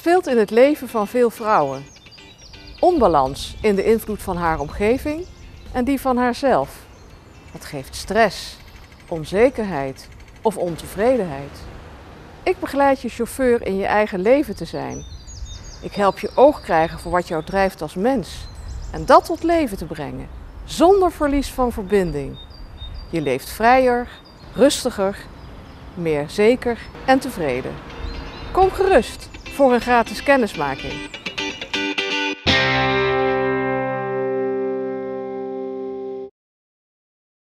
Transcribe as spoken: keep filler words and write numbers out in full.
speelt in het leven van veel vrouwen. Onbalans in de invloed van haar omgeving en die van haarzelf. Dat geeft stress, onzekerheid of ontevredenheid. Ik begeleid je chauffeur in je eigen leven te zijn. Ik help je oog krijgen voor wat jou drijft als mens en dat tot leven te brengen, zonder verlies van verbinding. Je leeft vrijer, rustiger, meer zeker en tevreden. Kom gerust voor een gratis kennismaking.